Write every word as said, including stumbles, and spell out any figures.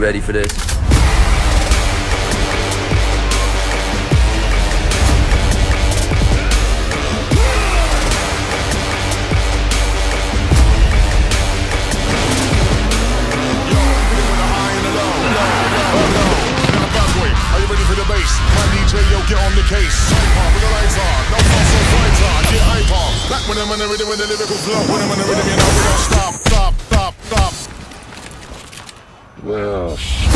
ready for this. When I'm on the rhythm with the lyrical flow, when I'm on the rhythm, you know we don't stop, stop, stop, stop. Well.